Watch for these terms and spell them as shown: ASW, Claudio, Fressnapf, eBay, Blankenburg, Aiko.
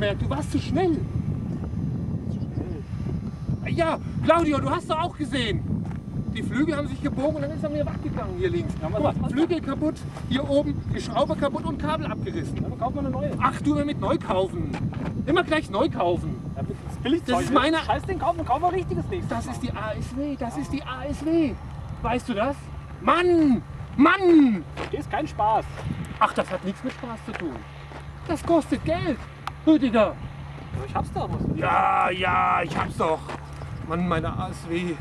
gemerkt, du warst zu schnell. Ja, Claudio, du hast doch auch gesehen. Die Flügel haben sich gebogen und dann ist er mir weggegangen hier links. Guck mal, Flügel kaputt, hier oben, die Schraube kaputt und Kabel abgerissen. Dann kauft man eine neue. Ach, du, mit neu kaufen. Immer gleich neu kaufen. Ja, das ist billig. Das ist meine... Scheiß den kaufen, kauf mal richtiges nächstes. Das ist die ASW, das ist die ASW. Weißt du das? Mann! Mann! Das ist kein Spaß. Ach, das hat nichts mit Spaß zu tun. Das kostet Geld, Rüdiger. Ich hab's doch. Ja, ich hab's doch. Mann, meine ASW.